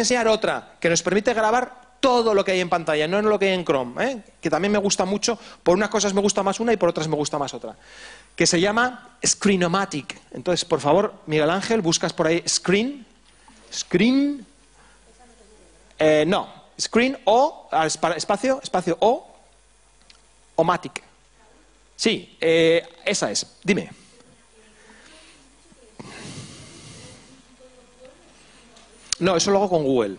enseñar otra que nos permite grabar todo lo que hay en pantalla, no en lo que hay en Chrome, ¿eh? Que también me gusta mucho, por unas cosas me gusta más una y por otras me gusta más otra, que se llama Screenomatic. Entonces, por favor, Miguel Ángel, buscas por ahí Screen o espacio o Matic. Sí, esa es. Dime. No, eso lo hago con Google.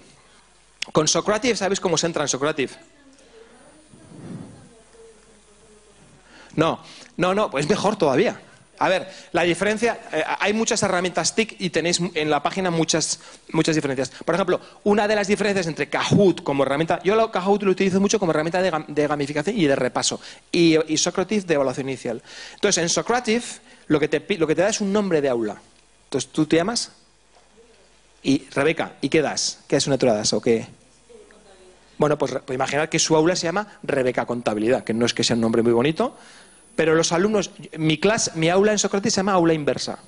Con Socrative, ¿sabéis cómo se entra en Socrative? No, pues mejor todavía. A ver, la diferencia, hay muchas herramientas TIC y tenéis en la página muchas diferencias. Por ejemplo, una de las diferencias entre Kahoot como herramienta, Kahoot lo utilizo mucho como herramienta de gamificación y de repaso, y Socrative de evaluación inicial. Entonces, en Socrative lo que te da es un nombre de aula. Entonces, tú te llamas y Rebeca, ¿y qué das? ¿Qué asignatura das o qué? Bueno, pues imaginar que su aula se llama Rebeca Contabilidad, que no es que sea un nombre muy bonito. Pero los alumnos, mi aula en Socrative se llama aula inversa.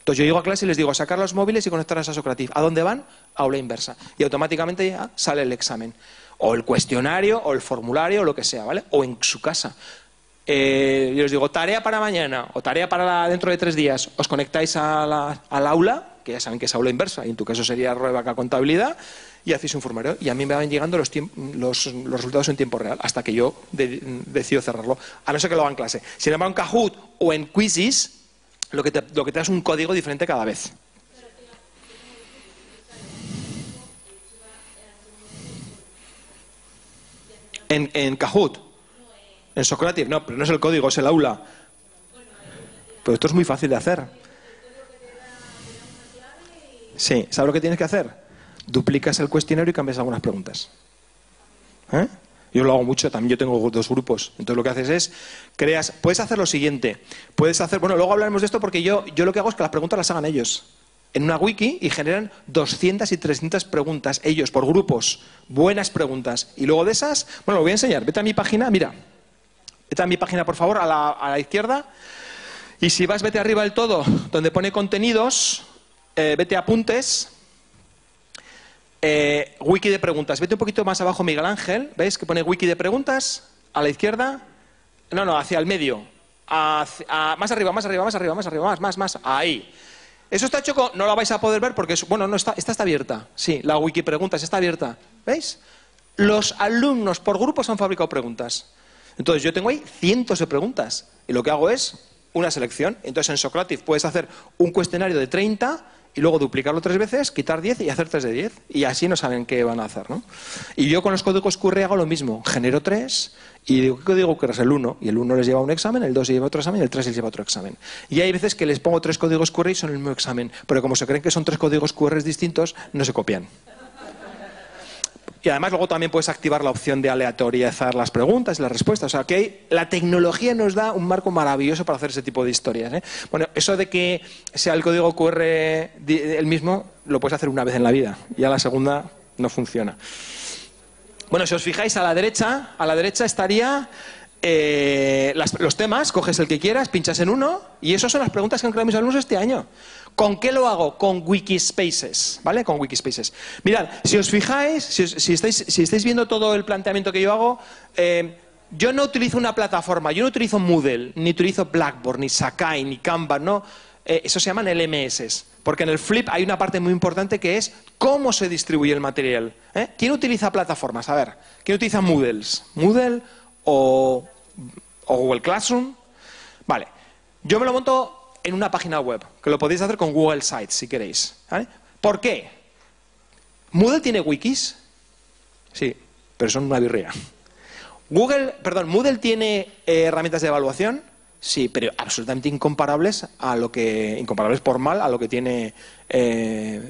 Entonces yo llego a clase y les digo, sacar los móviles y conectarlos a Socrative. ¿A dónde van? Aula inversa. Y automáticamente ya sale el examen. O el cuestionario, o el formulario, o lo que sea, ¿vale? O en su casa. Yo les digo, tarea para mañana, o tarea para dentro de 3 días. Os conectáis al aula, que ya saben que es aula inversa, y en tu caso sería Rebeca Contabilidad, y hacéis un formulario. Y a mí me van llegando los resultados en tiempo real, hasta que yo decido cerrarlo, a no ser que lo haga en clase. Sin embargo, en Kahoot o en Quizzes, lo que te da es un código diferente cada vez. En Kahoot, en Socrative, no, pero no es el código, es el aula. Pero esto es muy fácil de hacer. Sí, ¿sabes lo que tienes que hacer? Duplicas el cuestionario y cambias algunas preguntas. ¿Eh? Yo lo hago mucho, también yo tengo 2 grupos. Entonces lo que haces es, puedes hacer lo siguiente. Puedes hacer, bueno, luego hablaremos de esto porque yo lo que hago es que las preguntas las hagan ellos. En una wiki y generan 200 y 300 preguntas, ellos, por grupos. Buenas preguntas. Y luego de esas, bueno, lo voy a enseñar. Vete a mi página, mira. Vete a mi página, por favor, a la izquierda. Y si vas, vete arriba del todo, donde pone contenidos, vete a apuntes. Wiki de preguntas. Vete un poquito más abajo, Miguel Ángel. ¿Veis que pone wiki de preguntas? A la izquierda. No, hacia el medio. Más arriba. Ahí. Eso está hecho con... No lo vais a poder ver porque... Bueno, no está... Esta está abierta. Sí, la wiki preguntas está abierta. ¿Veis? Los alumnos por grupos han fabricado preguntas. Entonces yo tengo ahí cientos de preguntas. Y lo que hago es una selección. Entonces en Socrative puedes hacer un cuestionario de 30... y luego duplicarlo 3 veces, quitar 10 y hacer 3 de 10. Y así no saben qué van a hacer, ¿no? Y yo con los códigos QR hago lo mismo. Genero 3 y digo, ¿qué código querrás? El 1. Y el 1 les lleva un examen, el 2 lleva otro examen y el 3 les lleva otro examen. Y hay veces que les pongo 3 códigos QR y son el mismo examen. Pero como se creen que son 3 códigos QR distintos, no se copian. Y además luego también puedes activar la opción de aleatoriezar las preguntas y las respuestas. O sea, que la tecnología nos da un marco maravilloso para hacer ese tipo de historias, ¿eh? Bueno, eso de que sea el código QR el mismo, lo puedes hacer una vez en la vida. Y a la segunda no funciona. Bueno, si os fijáis, a la derecha estaría los temas. Coges el que quieras, pinchas en uno. Y esas son las preguntas que han creado mis alumnos este año. ¿Con qué lo hago? Con Wikispaces, ¿vale? Con Wikispaces. Mirad, si os fijáis, si estáis viendo todo el planteamiento que yo hago, yo no utilizo una plataforma, yo no utilizo Moodle, ni utilizo Blackboard, ni Sakai, ni Canva, no. Eso se llaman LMS, porque en el Flip hay una parte muy importante que es cómo se distribuye el material, ¿eh? ¿Quién utiliza plataformas? A ver, ¿quién utiliza Moodles? ¿Moodle o Google Classroom? Vale, yo me lo monto en una página web, que lo podéis hacer con Google Sites si queréis, ¿vale? ¿Por qué? ¿Moodle tiene wikis? Sí, pero son una birria. ¿Moodle tiene herramientas de evaluación? Sí, pero absolutamente incomparables por mal a lo que tiene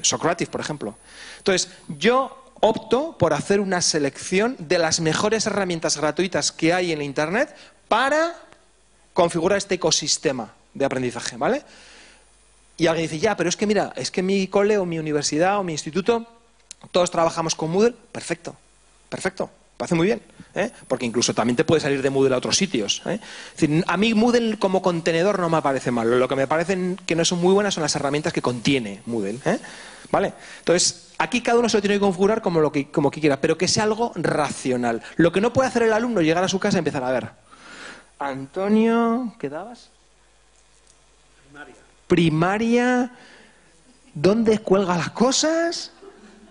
Socrative, por ejemplo. Entonces, yo opto por hacer una selección de las mejores herramientas gratuitas que hay en Internet para configurar este ecosistema de aprendizaje, ¿vale? Y alguien dice, ya, pero es que mira, es que mi cole o mi universidad o mi instituto, todos trabajamos con Moodle. Perfecto, parece muy bien, ¿eh? Porque incluso también te puede salir de Moodle a otros sitios, ¿eh? Es decir, a mí Moodle como contenedor no me parece malo, lo que me parece que no son muy buenas son las herramientas que contiene Moodle, ¿eh? ¿Vale? Entonces, Aquí cada uno se lo tiene que configurar como que quiera, pero que sea algo racional. Lo que no puede hacer el alumno es llegar a su casa y empezar a ver. Antonio, ¿qué dabas? Primaria. Primaria, ¿dónde cuelga las cosas?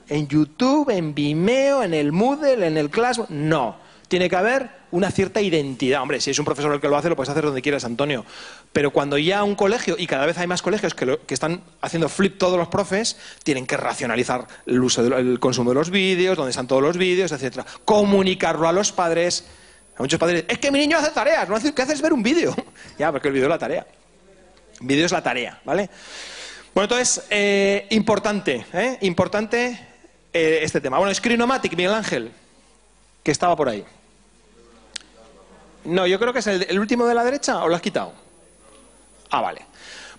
En YouTube, en Vimeo, en el Moodle, en el Classroom. No, tiene que haber una cierta identidad. Hombre, si es un profesor el que lo hace, lo puedes hacer donde quieras, Antonio. Pero cuando ya un colegio, y cada vez hay más colegios que están haciendo flip todos los profes, tienen que racionalizar el uso del consumo de los vídeos, dónde están todos los vídeos, etcétera. Comunicarlo a los padres. A muchos padres, es que mi niño hace tareas, no hace, ¿qué haces? Ver un vídeo. Ya, porque el vídeo es la tarea. El vídeo es la tarea, ¿vale? Bueno, entonces, importante este tema. Bueno, Screenomatic, Miguel Ángel, que estaba por ahí. No, yo creo que es el último de la derecha, ¿o lo has quitado? Ah, vale.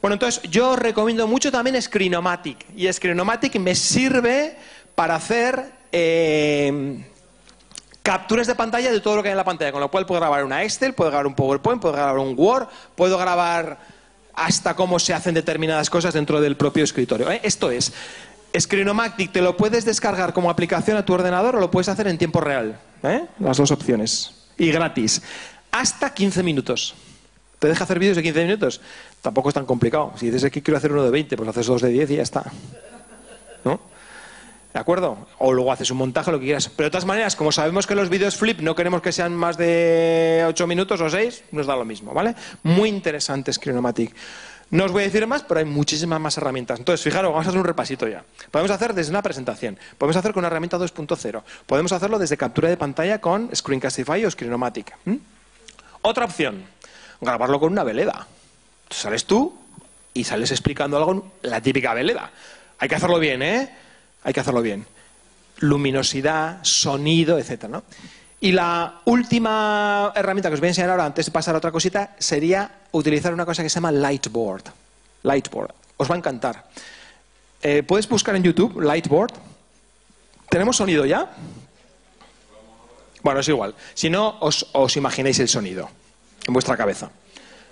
Bueno, entonces, yo os recomiendo mucho también Screenomatic. Y Screenomatic me sirve para hacer capturas de pantalla de todo lo que hay en la pantalla. Con lo cual puedo grabar una Excel, puedo grabar un PowerPoint, puedo grabar un Word, puedo grabar hasta cómo se hacen determinadas cosas dentro del propio escritorio, ¿eh? Esto es. Screenomatic te lo puedes descargar como aplicación a tu ordenador o lo puedes hacer en tiempo real, ¿eh? Las dos opciones. Y gratis. Hasta 15 minutos. ¿Te deja hacer vídeos de 15 minutos? Tampoco es tan complicado. Si dices aquí quiero hacer uno de 20, pues haces dos de 10 y ya está, ¿no? ¿De acuerdo? O luego haces un montaje, lo que quieras. Pero de todas maneras, como sabemos que los vídeos flip no queremos que sean más de 8 minutos o 6, nos da lo mismo, ¿vale? Muy interesante Screenomatic. No os voy a decir más, pero hay muchísimas más herramientas. Entonces, fijaros, vamos a hacer un repasito ya. Podemos hacer desde una presentación. Podemos hacer con una herramienta 2.0. Podemos hacerlo desde captura de pantalla con Screencastify o Screenomatic. Otra opción, grabarlo con una veleda. Sales tú y sales explicando algo en la típica veleda. Hay que hacerlo bien, ¿eh? Hay que hacerlo bien. Luminosidad, sonido, etc., ¿no? Y la última herramienta que os voy a enseñar ahora, antes de pasar a otra cosita, sería utilizar una cosa que se llama Lightboard. Lightboard. Os va a encantar. Puedes buscar en YouTube Lightboard. ¿Tenemos sonido ya? Bueno, es igual. Si no, os imagináis el sonido en vuestra cabeza.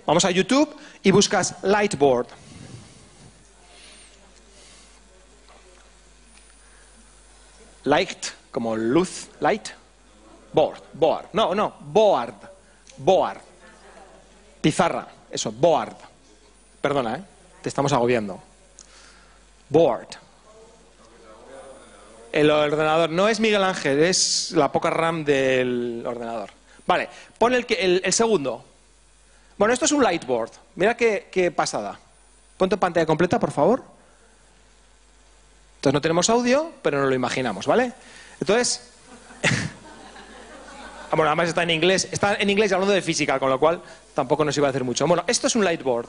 Vamos a YouTube y buscas Lightboard. Light, como luz, light. Board, no, board, pizarra, eso, board, perdona, te estamos agobiando, board, el ordenador, no es Miguel Ángel, es la poca RAM del ordenador, vale, pon el segundo, bueno, esto es un Lightboard, mira qué pasada, ponte en pantalla completa, por favor, entonces no tenemos audio, pero no lo imaginamos, ¿vale? Entonces... Bueno, además está en inglés hablando de física, con lo cual tampoco nos iba a hacer mucho. Bueno, esto es un Lightboard.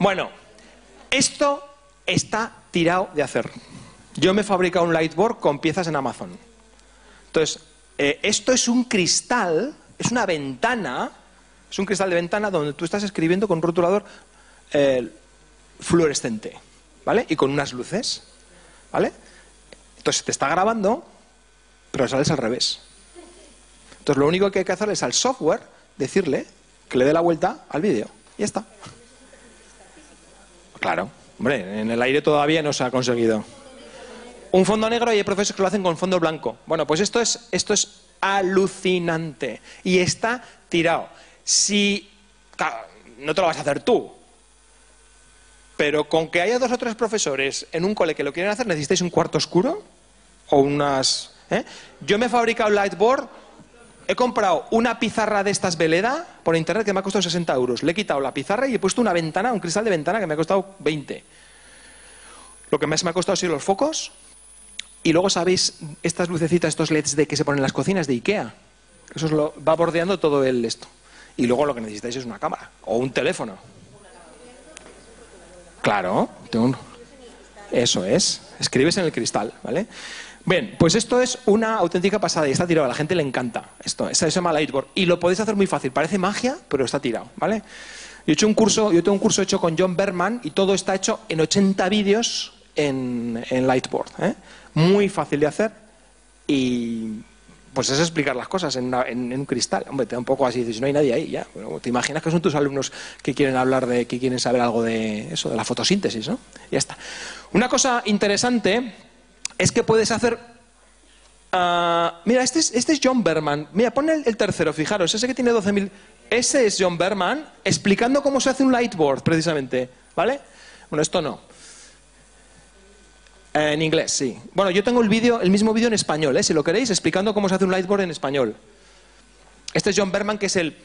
Bueno, esto está tirado de hacer. Yo me he fabricado un Lightboard con piezas en Amazon. Entonces, esto es un cristal, es una ventana, es un cristal de ventana donde tú estás escribiendo con un rotulador fluorescente, ¿vale? Y con unas luces, ¿vale? Entonces te está grabando, pero sales al revés. Entonces lo único que hay que hacer es al software decirle que le dé la vuelta al vídeo. Y ya está. Claro, hombre, en el aire todavía no se ha conseguido. Un fondo negro y hay profesores que lo hacen con fondo blanco. Bueno, pues esto es alucinante. Y está tirado. Si, claro, no te lo vas a hacer tú. Pero con que haya 2 o 3 profesores en un cole que lo quieran hacer, necesitáis un cuarto oscuro. O unas... ¿eh? Yo me he fabricado Lightboard, he comprado una pizarra de estas veleda por internet que me ha costado 60 euros. Le he quitado la pizarra y he puesto una ventana, un cristal de ventana que me ha costado 20. Lo que más me ha costado ha sido los focos. Y luego, ¿sabéis? Estas lucecitas, estos LEDs que se ponen en las cocinas de Ikea. Eso va bordeando todo el esto. Y luego lo que necesitáis es una cámara o un teléfono. Claro, eso es. Escribes en el cristal, ¿vale? Bien, pues esto es una auténtica pasada y está tirado. A la gente le encanta esto. Se llama Lightboard. Y lo podéis hacer muy fácil. Parece magia, pero está tirado, ¿vale? Yo tengo un curso hecho con John Berman y todo está hecho en 80 vídeos en Lightboard, ¿eh? Muy fácil de hacer y pues es explicar las cosas en un cristal. Hombre, te da un poco así, dices, no hay nadie ahí, ya. Bueno, te imaginas que son tus alumnos que quieren hablar de, que quieren saber algo de eso, de la fotosíntesis, ¿no? Ya está. Una cosa interesante es que puedes hacer... mira, este es John Berman. Mira, pon el tercero, fijaros, ese que tiene 12.000... Ese es John Berman explicando cómo se hace un lightboard, precisamente, ¿vale? Bueno, esto no. En inglés, sí. Bueno, yo tengo el mismo vídeo en español, si lo queréis, explicando cómo se hace un lightboard en español. Este es John Berman, que es el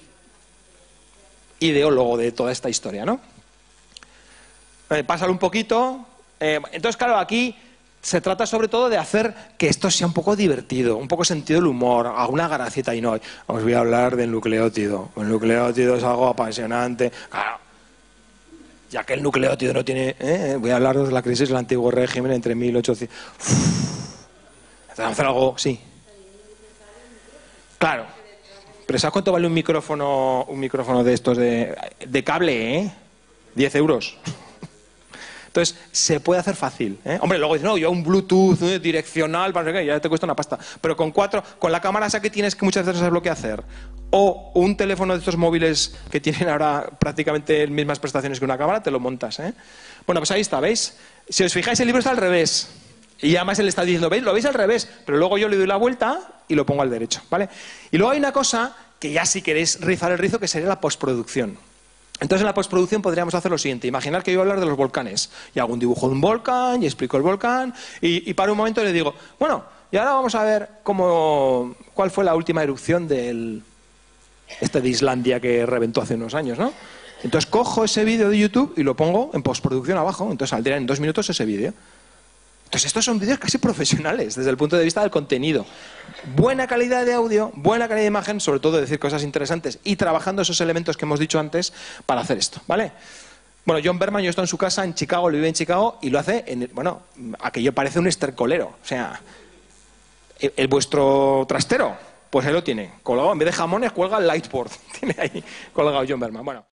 ideólogo de toda esta historia, ¿no? Pásalo un poquito. Entonces, claro, aquí se trata sobre todo de hacer que esto sea un poco divertido, un poco sentido del humor, alguna gracieta y no. Os voy a hablar del nucleótido. El nucleótido es algo apasionante. Claro. Ya que el nucleótido no tiene... Voy a hablaros de la crisis del antiguo régimen entre 1800... ¿Te hacer algo? Sí. Claro. Pero ¿sabes cuánto vale un micrófono de estos de cable, 10 euros. Entonces, se puede hacer fácil, Hombre, luego dices, no, yo un Bluetooth direccional, para que ya te cuesta una pasta. Pero con la cámara esa que tienes, que muchas veces no sabes lo que hacer. O un teléfono de estos móviles que tienen ahora prácticamente las mismas prestaciones que una cámara, te lo montas, Bueno, pues ahí está, ¿veis? Si os fijáis, el libro está al revés. Y además él está diciendo, ¿veis? Lo veis al revés. Pero luego yo le doy la vuelta y lo pongo al derecho, ¿vale? Y luego hay una cosa que ya si queréis rizar el rizo, que sería la postproducción. Entonces en la postproducción podríamos hacer lo siguiente. Imaginar que yo voy a hablar de los volcanes. Y hago un dibujo de un volcán, y explico el volcán, y para un momento le digo, bueno, y ahora vamos a ver cuál fue la última erupción del... de Islandia, que reventó hace unos años, ¿no? Entonces cojo ese vídeo de YouTube y lo pongo en postproducción abajo. Entonces saldría en 2 minutos ese vídeo. Entonces estos son vídeos casi profesionales desde el punto de vista del contenido. Buena calidad de audio, buena calidad de imagen, sobre todo decir cosas interesantes y trabajando esos elementos que hemos dicho antes para hacer esto, ¿vale? Bueno, John Berman, yo estoy en su casa en Chicago, lo vive en Chicago y lo hace bueno, aquello parece un estercolero. O sea, el vuestro trastero. Pues él lo tiene colgado, en vez de jamones cuelga el lightboard, tiene ahí colgado John Berman. Bueno.